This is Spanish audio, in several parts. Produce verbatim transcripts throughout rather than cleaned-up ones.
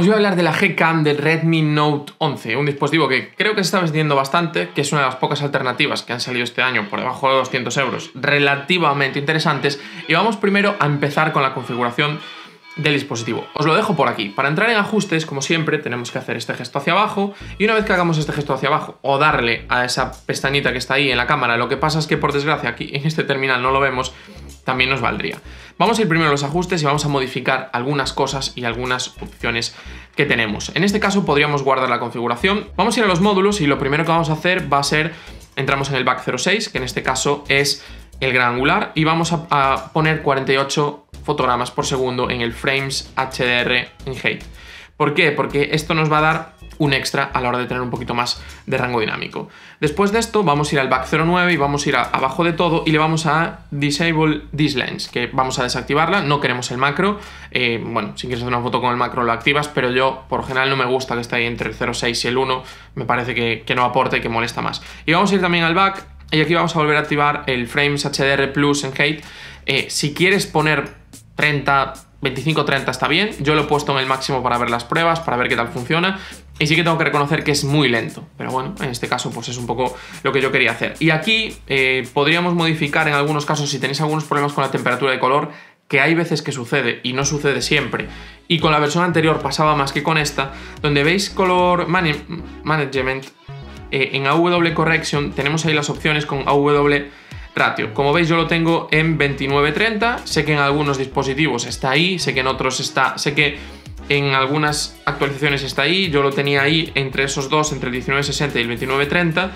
Os voy a hablar de la GCam del Redmi Note once, un dispositivo que creo que se está vendiendo bastante, que es una de las pocas alternativas que han salido este año por debajo de doscientos euros, relativamente interesantes. Y vamos primero a empezar con la configuración del dispositivo. Os lo dejo por aquí. Para entrar en ajustes, como siempre, tenemos que hacer este gesto hacia abajo, y una vez que hagamos este gesto hacia abajo o darle a esa pestañita que está ahí en la cámara, lo que pasa es que por desgracia aquí en este terminal no lo vemos, también nos valdría. Vamos a ir primero a los ajustes y vamos a modificar algunas cosas y algunas opciones que tenemos. En este caso podríamos guardar la configuración. Vamos a ir a los módulos y lo primero que vamos a hacer va a ser, entramos en el back cero seis, que en este caso es el gran angular, y vamos a, a poner cuarenta y ocho fotogramas por segundo en el frames H D R en height. ¿Por qué? Porque esto nos va a dar un extra a la hora de tener un poquito más de rango dinámico. Después de esto vamos a ir al back cero nueve y vamos a ir a, abajo de todo y le vamos a disable this lens, que vamos a desactivarla, no queremos el macro. Eh, bueno, si quieres hacer una foto con el macro lo activas, pero yo por general no me gusta que esté ahí entre el cero seis y el uno, me parece que, que no aporta y que molesta más. Y vamos a ir también al back y aquí vamos a volver a activar el frames H D R Plus en height. Eh, si quieres poner treinta, veinticinco, treinta está bien, yo lo he puesto en el máximo para ver las pruebas, para ver qué tal funciona, y sí que tengo que reconocer que es muy lento, pero bueno, en este caso pues es un poco lo que yo quería hacer. Y aquí eh, podríamos modificar en algunos casos si tenéis algunos problemas con la temperatura de color, que hay veces que sucede y no sucede siempre, y con la versión anterior pasaba más que con esta, donde veis color management, eh, en A W correction tenemos ahí las opciones con A W ratio. Como veis yo lo tengo en veintinueve treinta, sé que en algunos dispositivos está ahí, sé que en otros está, sé que en algunas actualizaciones está ahí, yo lo tenía ahí entre esos dos, entre el diecinueve sesenta y el veintinueve treinta,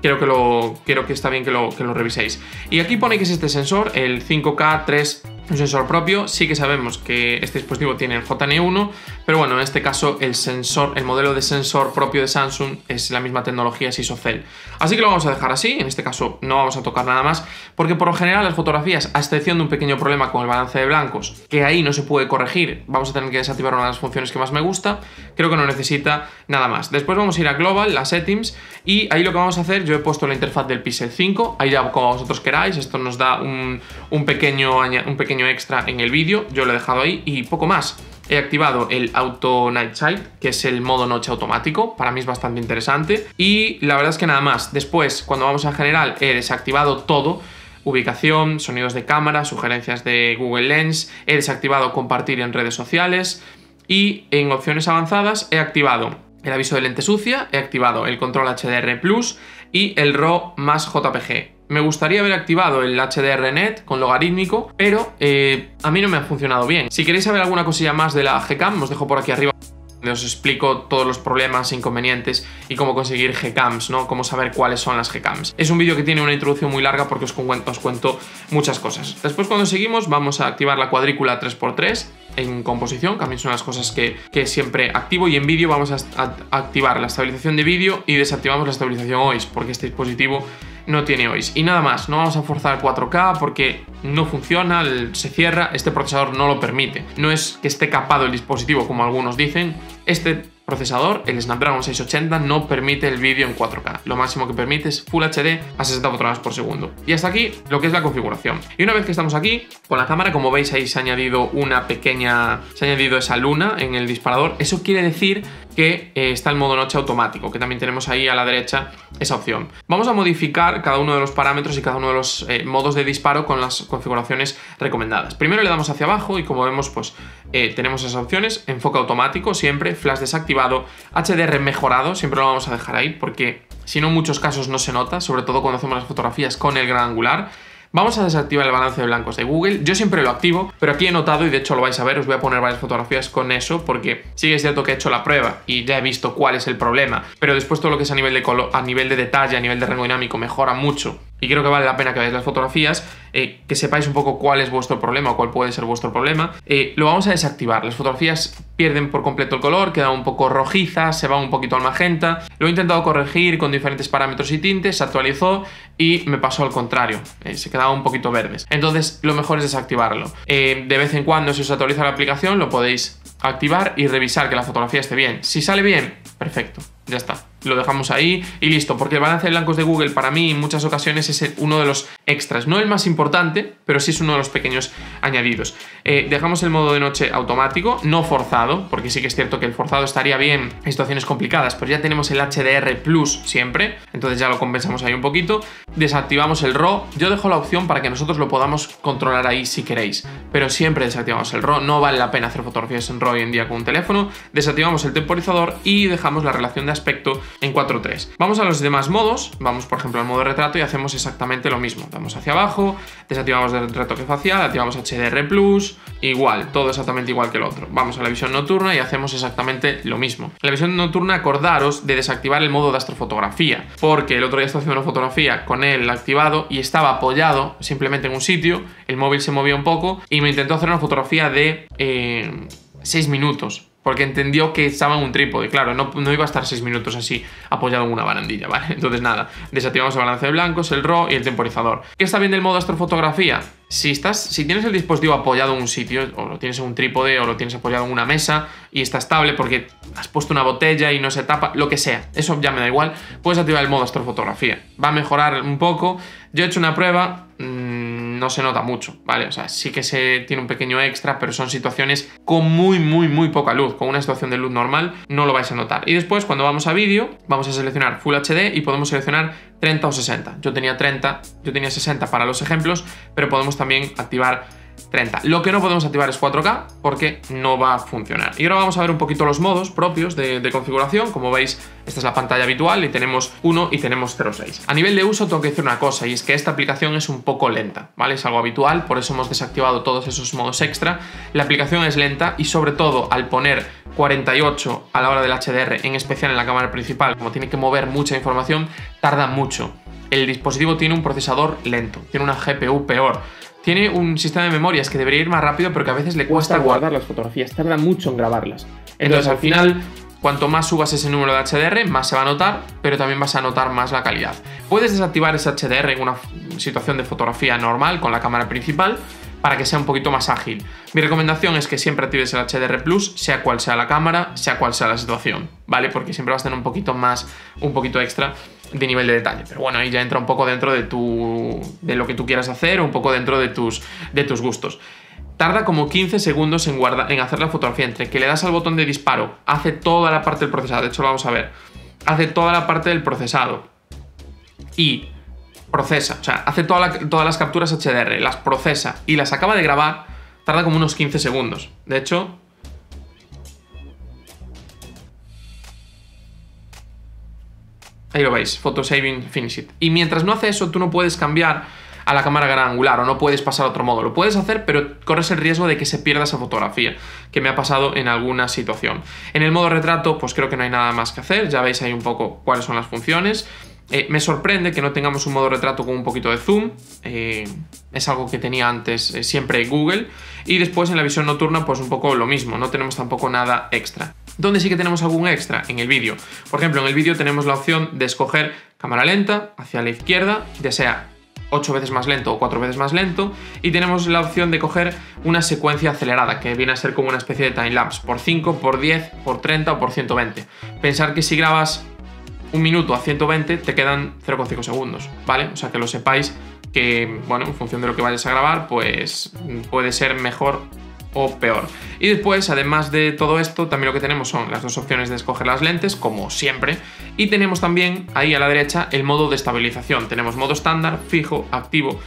creo que, lo, creo que está bien que lo, que lo reviséis. Y aquí pone que es este sensor, el cinco K tres, un sensor propio, sí que sabemos que este dispositivo tiene el J N uno, pero bueno, en este caso el sensor, el modelo de sensor propio de Samsung es la misma tecnología, es ISOCELL. Así que lo vamos a dejar así, en este caso no vamos a tocar nada más, porque por lo general las fotografías, a excepción de un pequeño problema con el balance de blancos, que ahí no se puede corregir, vamos a tener que desactivar una de las funciones que más me gusta, creo que no necesita nada más. Después vamos a ir a Global, a Settings, y ahí lo que vamos a hacer, yo he puesto la interfaz del Pixel cinco, ahí ya como vosotros queráis, esto nos da un, un pequeño... Un pequeño extra en el vídeo, yo lo he dejado ahí y poco más. He activado el Auto Night Sight, que es el modo noche automático, para mí es bastante interesante, y la verdad es que nada más. Después, cuando vamos a general, he desactivado todo, ubicación, sonidos de cámara, sugerencias de Google Lens, he desactivado compartir en redes sociales, y en opciones avanzadas he activado el aviso de lente sucia, he activado el control H D R Plus y el RAW más J P G. Me gustaría haber activado el HDRnet con logarítmico, pero eh, a mí no me ha funcionado bien. Si queréis saber alguna cosilla más de la GCam, os dejo por aquí arriba, donde os explico todos los problemas, inconvenientes y cómo conseguir GCams, ¿no? Cómo saber cuáles son las GCams. Es un vídeo que tiene una introducción muy larga porque os cuento, os cuento muchas cosas. Después, cuando seguimos, vamos a activar la cuadrícula tres por tres en composición, también son las cosas que, que siempre activo, y en vídeo vamos a, a, a activar la estabilización de vídeo y desactivamos la estabilización O I S, porque este dispositivo no tiene O I S. Y nada más, no vamos a forzar cuatro K porque no funciona, se cierra, este procesador no lo permite. No es que esté capado el dispositivo como algunos dicen, este procesador, el Snapdragon seiscientos ochenta, no permite el vídeo en cuatro K. Lo máximo que permite es Full H D a sesenta fotogramas por segundo. Y hasta aquí lo que es la configuración. Y una vez que estamos aquí, con la cámara, como veis ahí se ha añadido una pequeña... Se ha añadido esa luna en el disparador. Eso quiere decir que eh, está el modo noche automático, que también tenemos ahí a la derecha esa opción. Vamos a modificar cada uno de los parámetros y cada uno de los eh, modos de disparo con las configuraciones recomendadas. Primero le damos hacia abajo y como vemos pues eh, tenemos esas opciones, enfoque automático siempre, flash desactivado, H D R mejorado, siempre lo vamos a dejar ahí porque si no en muchos casos no se nota, sobre todo cuando hacemos las fotografías con el gran angular. Vamos a desactivar el balance de blancos de Google, yo siempre lo activo, pero aquí he notado, y de hecho lo vais a ver, os voy a poner varias fotografías con eso, porque sí que es cierto que he hecho la prueba y ya he visto cuál es el problema, pero después todo lo que es a nivel de color, a nivel de detalle, a nivel de rango dinámico mejora mucho, y creo que vale la pena que veáis las fotografías, eh, que sepáis un poco cuál es vuestro problema o cuál puede ser vuestro problema. Eh, lo vamos a desactivar, las fotografías pierden por completo el color, quedan un poco rojizas, se van un poquito al magenta, lo he intentado corregir con diferentes parámetros y tintes, se actualizó y me pasó al contrario, eh, se queda un poquito verdes, entonces lo mejor es desactivarlo. Eh, de vez en cuando si os actualiza la aplicación lo podéis activar y revisar que la fotografía esté bien, si sale bien, perfecto, ya está. lo dejamos ahí y listo, porque el balance de blancos de Google para mí en muchas ocasiones es uno de los extras, no el más importante, pero sí es uno de los pequeños añadidos. Eh, dejamos el modo de noche automático, no forzado, porque sí que es cierto que el forzado estaría bien en situaciones complicadas, pero ya tenemos el H D R Plus siempre, entonces ya lo compensamos ahí un poquito. Desactivamos el RAW, yo dejo la opción para que nosotros lo podamos controlar ahí si queréis, pero siempre desactivamos el RAW, no vale la pena hacer fotografías en RAW hoy en día con un teléfono. Desactivamos el temporizador y dejamos la relación de aspecto en cuatro tres. Vamos a los demás modos, vamos por ejemplo al modo retrato y hacemos exactamente lo mismo, damos hacia abajo, desactivamos el retoque facial, activamos H D R Plus, igual, todo exactamente igual que el otro. Vamos a la visión nocturna y hacemos exactamente lo mismo. La visión nocturna, acordaros de desactivar el modo de astrofotografía, porque el otro día estaba haciendo una fotografía con él activado y estaba apoyado simplemente en un sitio, el móvil se movía un poco y me intentó hacer una fotografía de eh, seis minutos. Porque entendió que estaba en un trípode, claro, no, no iba a estar seis minutos así apoyado en una barandilla, ¿vale? Entonces nada, desactivamos el balance de blancos, el RAW y el temporizador. ¿Qué está bien del modo astrofotografía? Si, estás, si tienes el dispositivo apoyado en un sitio, o lo tienes en un trípode, o lo tienes apoyado en una mesa, y está estable porque has puesto una botella y no se tapa, lo que sea, eso ya me da igual, puedes activar el modo astrofotografía. Va a mejorar un poco. Yo he hecho una prueba, mmm, no se nota mucho, ¿vale? O sea, sí que se tiene un pequeño extra, pero son situaciones con muy, muy, muy poca luz. Con una situación de luz normal no lo vais a notar. Y después, cuando vamos a vídeo, vamos a seleccionar Full H D y podemos seleccionar treinta o sesenta. Yo tenía treinta, yo tenía sesenta para los ejemplos, pero podemos también activar treinta. Lo que no podemos activar es cuatro K porque no va a funcionar. Y ahora vamos a ver un poquito los modos propios de, de configuración. Como veis, esta es la pantalla habitual y tenemos uno y tenemos cero seis. A nivel de uso tengo que decir una cosa, y es que esta aplicación es un poco lenta, ¿vale? Es algo habitual, por eso hemos desactivado todos esos modos extra. La aplicación es lenta y sobre todo al poner cuarenta y ocho a la hora del H D R, en especial en la cámara principal, como tiene que mover mucha información, tarda mucho. El dispositivo tiene un procesador lento, tiene una G P U peor. Tiene un sistema de memorias que debería ir más rápido, pero que a veces le cuesta guardar las fotografías, tarda mucho en grabarlas. Entonces, Entonces al final, cuanto más subas ese número de H D R, más se va a notar, pero también vas a notar más la calidad. Puedes desactivar ese H D R en una situación de fotografía normal con la cámara principal, para que sea un poquito más ágil. Mi recomendación es que siempre actives el H D R Plus, sea cual sea la cámara, sea cual sea la situación, ¿vale? Porque siempre vas a tener un poquito más, un poquito extra de nivel de detalle. Pero bueno, ahí ya entra un poco dentro de tu, de lo que tú quieras hacer, un poco dentro de tus, de tus gustos. Tarda como quince segundos en, guarda, en hacer la fotografía, entre que le das al botón de disparo, hace toda la parte del procesado, de hecho lo vamos a ver, hace toda la parte del procesado y procesa, o sea, hace toda la, todas las capturas H D R, las procesa y las acaba de grabar, tarda como unos quince segundos. De hecho, ahí lo veis, Photo Saving Finish It. Y mientras no hace eso, tú no puedes cambiar a la cámara gran angular o no puedes pasar a otro modo. Lo puedes hacer, pero corres el riesgo de que se pierda esa fotografía, que me ha pasado en alguna situación. En el modo retrato, pues creo que no hay nada más que hacer, ya veis ahí un poco cuáles son las funciones. Eh, me sorprende que no tengamos un modo retrato con un poquito de zoom, eh, es algo que tenía antes eh, siempre Google. Y después en la visión nocturna pues un poco lo mismo, no tenemos tampoco nada extra. ¿Dónde sí que tenemos algún extra? En el vídeo. Por ejemplo, en el vídeo tenemos la opción de escoger cámara lenta hacia la izquierda, ya sea ocho veces más lento o cuatro veces más lento, y tenemos la opción de coger una secuencia acelerada, que viene a ser como una especie de timelapse, por cinco, por diez, por treinta o por ciento veinte. Pensar que si grabas un minuto a ciento veinte te quedan cero coma cinco segundos, ¿vale? O sea, que lo sepáis que, bueno, en función de lo que vayas a grabar, pues puede ser mejor o peor. Y después, además de todo esto, también lo que tenemos son las dos opciones de escoger las lentes, como siempre, y tenemos también ahí a la derecha el modo de estabilización. Tenemos modo estándar, fijo, activo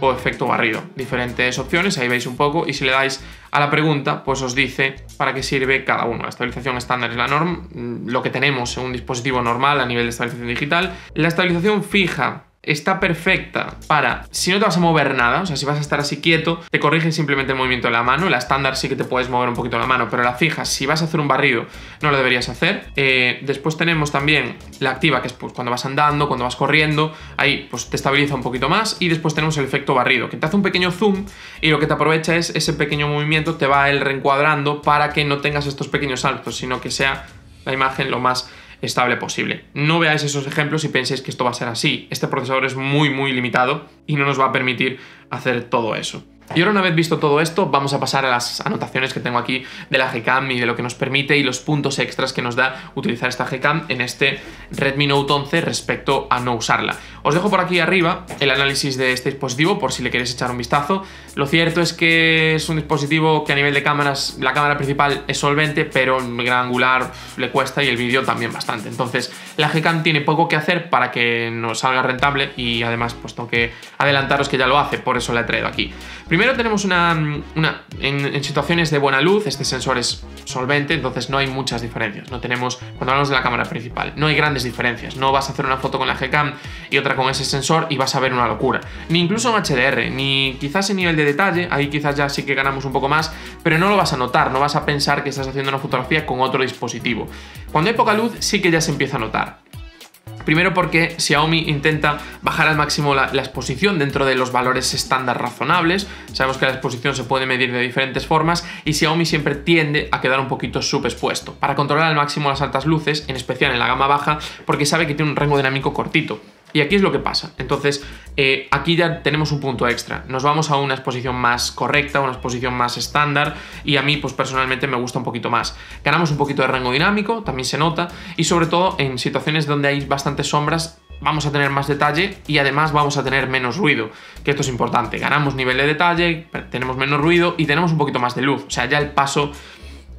o efecto barrido. Diferentes opciones, ahí veis un poco, y si le dais a la pregunta, pues os dice para qué sirve cada uno. La estabilización estándar es la norma, lo que tenemos en un dispositivo normal a nivel de estabilización digital. La estabilización fija está perfecta para si no te vas a mover nada, o sea, si vas a estar así quieto, te corrige simplemente el movimiento de la mano. La estándar sí que te puedes mover un poquito la mano, pero la fija, si vas a hacer un barrido, no lo deberías hacer. Eh, después tenemos también la activa, que es pues, cuando vas andando, cuando vas corriendo, ahí pues te estabiliza un poquito más. Y después tenemos el efecto barrido, que te hace un pequeño zoom y lo que te aprovecha es ese pequeño movimiento, te va el reencuadrando para que no tengas estos pequeños saltos, sino que sea la imagen lo más estable posible. No veáis esos ejemplos y penséis que esto va a ser así. Este procesador es muy muy limitado y no nos va a permitir hacer todo eso. Y ahora, una vez visto todo esto, vamos a pasar a las anotaciones que tengo aquí de la GCam y de lo que nos permite y los puntos extras que nos da utilizar esta GCam en este Redmi Note once respecto a no usarla. Os dejo por aquí arriba el análisis de este dispositivo por si le queréis echar un vistazo. Lo cierto es que es un dispositivo que a nivel de cámaras, la cámara principal es solvente, pero en gran angular le cuesta y el vídeo también bastante. Entonces la GCam tiene poco que hacer para que nos salga rentable y además pues tengo que adelantaros que ya lo hace, por eso la he traído aquí. Primero tenemos una, una en, en situaciones de buena luz, este sensor es solvente, entonces no hay muchas diferencias. No tenemos, cuando hablamos de la cámara principal, no hay grandes diferencias. No vas a hacer una foto con la GCam y otra con ese sensor y vas a ver una locura. Ni incluso en H D R, ni quizás en nivel de detalle, ahí quizás ya sí que ganamos un poco más, pero no lo vas a notar, no vas a pensar que estás haciendo una fotografía con otro dispositivo. Cuando hay poca luz sí que ya se empieza a notar. Primero porque Xiaomi intenta bajar al máximo la, la exposición dentro de los valores estándar razonables. Sabemos que la exposición se puede medir de diferentes formas y Xiaomi siempre tiende a quedar un poquito subexpuesto para controlar al máximo las altas luces, en especial en la gama baja, porque sabe que tiene un rango dinámico cortito. Y aquí es lo que pasa. Entonces, eh, aquí ya tenemos un punto extra. Nos vamos a una exposición más correcta, una exposición más estándar, y a mí, pues personalmente, me gusta un poquito más. Ganamos un poquito de rango dinámico, también se nota, y sobre todo en situaciones donde hay bastantes sombras, vamos a tener más detalle y además vamos a tener menos ruido, que esto es importante. Ganamos nivel de detalle, tenemos menos ruido y tenemos un poquito más de luz. O sea, ya el paso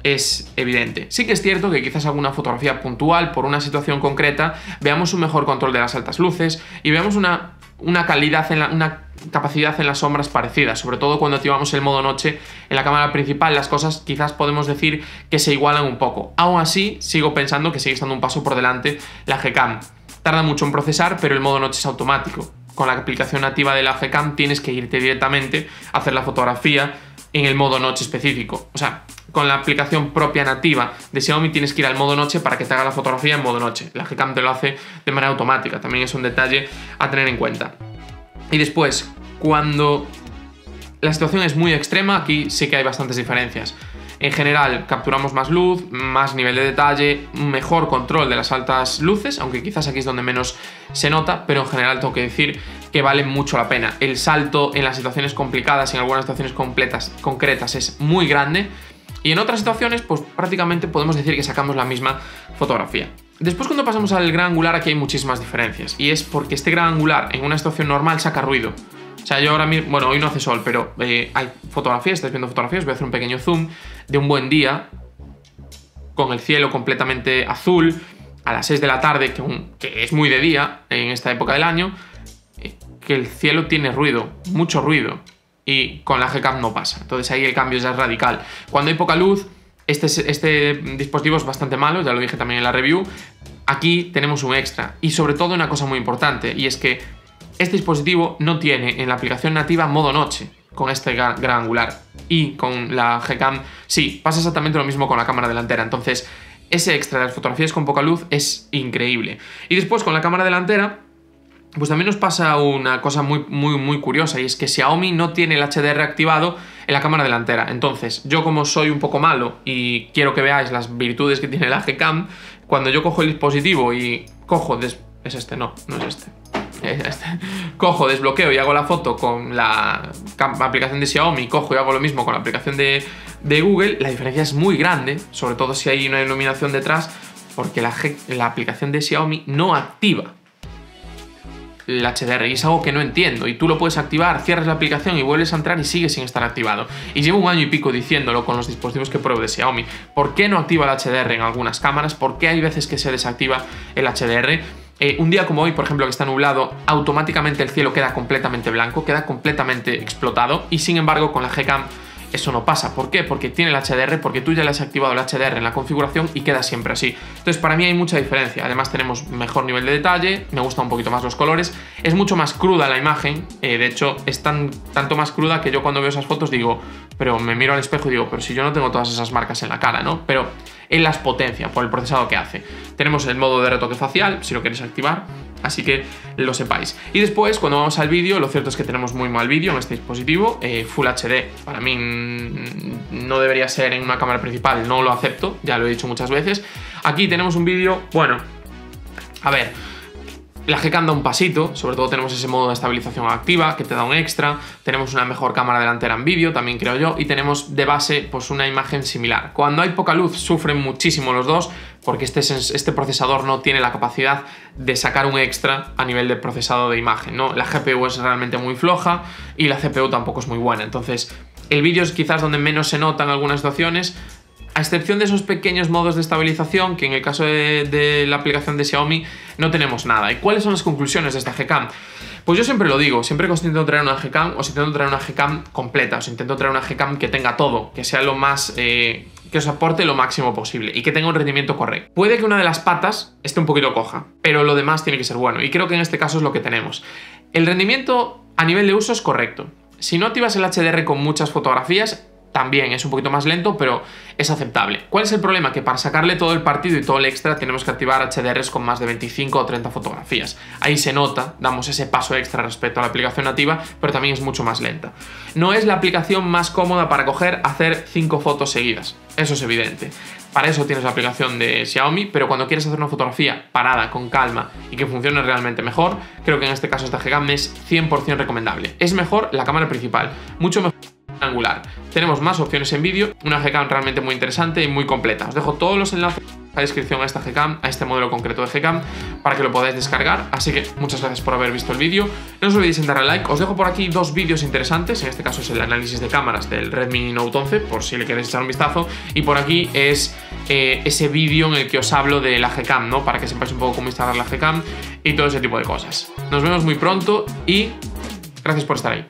es evidente. Sí que es cierto que quizás alguna fotografía puntual por una situación concreta veamos un mejor control de las altas luces y veamos una, una calidad en la, una capacidad en las sombras parecida, sobre todo cuando activamos el modo noche en la cámara principal. Las cosas quizás podemos decir que se igualan un poco. Aún así sigo pensando que sigue estando un paso por delante la GCam. Tarda mucho en procesar, pero el modo noche es automático. Con la aplicación nativa de la GCam tienes que irte directamente a hacer la fotografía en el modo noche específico. O sea, con la aplicación propia nativa de Xiaomi tienes que ir al modo noche para que te haga la fotografía en modo noche. La GCam te lo hace de manera automática, también es un detalle a tener en cuenta. Y después, cuando la situación es muy extrema, aquí sí que hay bastantes diferencias. En general, capturamos más luz, más nivel de detalle, mejor control de las altas luces, aunque quizás aquí es donde menos se nota, pero en general tengo que decir que vale mucho la pena. El salto en las situaciones complicadas, en algunas situaciones completas, concretas, es muy grande. Y en otras situaciones, pues prácticamente podemos decir que sacamos la misma fotografía. Después, cuando pasamos al gran angular, aquí hay muchísimas diferencias. Y es porque este gran angular, en una situación normal, saca ruido. O sea, yo ahora mismo, bueno, hoy no hace sol, pero eh, hay fotografías, estáis viendo fotografías, voy a hacer un pequeño zoom de un buen día, con el cielo completamente azul, a las seis de la tarde, que, un, que es muy de día en esta época del año, eh, que el cielo tiene ruido, mucho ruido. Y con la GCam no pasa, entonces ahí el cambio ya es radical. Cuando hay poca luz, este, este dispositivo es bastante malo, ya lo dije también en la review. Aquí tenemos un extra y sobre todo una cosa muy importante, y es que este dispositivo no tiene en la aplicación nativa modo noche con este gran angular, y con la GCam sí, pasa exactamente lo mismo con la cámara delantera. Entonces ese extra de las fotografías con poca luz es increíble. Y después con la cámara delantera pues también nos pasa una cosa muy, muy, muy curiosa, y es que Xiaomi no tiene el H D R activado en la cámara delantera. Entonces, yo como soy un poco malo y quiero que veáis las virtudes que tiene la GCam, cuando yo cojo el dispositivo y cojo... Des... Es este, no, no es este. Es este. Cojo, desbloqueo y hago la foto con la aplicación de Xiaomi, cojo y hago lo mismo con la aplicación de, de Google, la diferencia es muy grande, sobre todo si hay una iluminación detrás, porque la, G... la aplicación de Xiaomi no activa el H D R, y es algo que no entiendo. Y tú lo puedes activar, cierras la aplicación y vuelves a entrar y sigue sin estar activado. Y llevo un año y pico diciéndolo con los dispositivos que pruebo de Xiaomi. ¿Por qué no activa el H D R en algunas cámaras? ¿Por qué hay veces que se desactiva el H D R? Eh, un día como hoy, por ejemplo, que está nublado, automáticamente el cielo queda completamente blanco, queda completamente explotado, y sin embargo con la GCam eso no pasa. ¿Por qué? Porque tiene el H D R, porque tú ya le has activado el H D R en la configuración y queda siempre así. Entonces para mí hay mucha diferencia. Además tenemos mejor nivel de detalle, me gustan un poquito más los colores, es mucho más cruda la imagen, eh, de hecho es tan, tanto más cruda que yo cuando veo esas fotos digo, pero me miro al espejo y digo, pero si yo no tengo todas esas marcas en la cara, ¿no? Pero él las potencia por el procesado que hace. Tenemos el modo de retoque facial, si lo queréis activar, así que lo sepáis. Y después, cuando vamos al vídeo, lo cierto es que tenemos muy mal vídeo en este dispositivo. eh, Full H D, para mí no debería ser en una cámara principal, no lo acepto, ya lo he dicho muchas veces. Aquí tenemos un vídeo, bueno, a ver, La GCam da un pasito, sobre todo tenemos ese modo de estabilización activa que te da un extra, tenemos una mejor cámara delantera en vídeo, también creo yo, y tenemos de base pues una imagen similar. Cuando hay poca luz sufren muchísimo los dos porque este, este procesador no tiene la capacidad de sacar un extra a nivel de procesado de imagen, ¿no? La G P U es realmente muy floja y la C P U tampoco es muy buena, entonces el vídeo es quizás donde menos se notan algunas situaciones, a excepción de esos pequeños modos de estabilización que en el caso de, de la aplicación de Xiaomi no tenemos nada. ¿Y cuáles son las conclusiones de esta GCam? Pues yo siempre lo digo, siempre que os intento traer una GCam, os intento traer una GCam completa, os intento traer una GCam que tenga todo, que sea lo más... Eh, que os aporte lo máximo posible y que tenga un rendimiento correcto. Puede que una de las patas esté un poquito coja, pero lo demás tiene que ser bueno y creo que en este caso es lo que tenemos. El rendimiento a nivel de uso es correcto. Si no activas el H D R con muchas fotografías, también es un poquito más lento, pero es aceptable. ¿Cuál es el problema? Que para sacarle todo el partido y todo el extra tenemos que activar H D Rs con más de veinticinco o treinta fotografías. Ahí se nota, damos ese paso extra respecto a la aplicación nativa, pero también es mucho más lenta. No es la aplicación más cómoda para coger, hacer cinco fotos seguidas, eso es evidente. Para eso tienes la aplicación de Xiaomi, pero cuando quieres hacer una fotografía parada, con calma y que funcione realmente mejor, creo que en este caso esta GCam es cien por cien recomendable. Es mejor la cámara principal, mucho mejor angular. Tenemos más opciones en vídeo, una GCam realmente muy interesante y muy completa. Os dejo todos los enlaces en la descripción a esta GCam, a este modelo concreto de GCam, para que lo podáis descargar. Así que muchas gracias por haber visto el vídeo. No os olvidéis en darle like. Os dejo por aquí dos vídeos interesantes. En este caso es el análisis de cámaras del Redmi Note once, por si le queréis echar un vistazo. Y por aquí es eh, ese vídeo en el que os hablo de la GCam, ¿no? Para que sepáis un poco cómo instalar la GCam y todo ese tipo de cosas. Nos vemos muy pronto y gracias por estar ahí.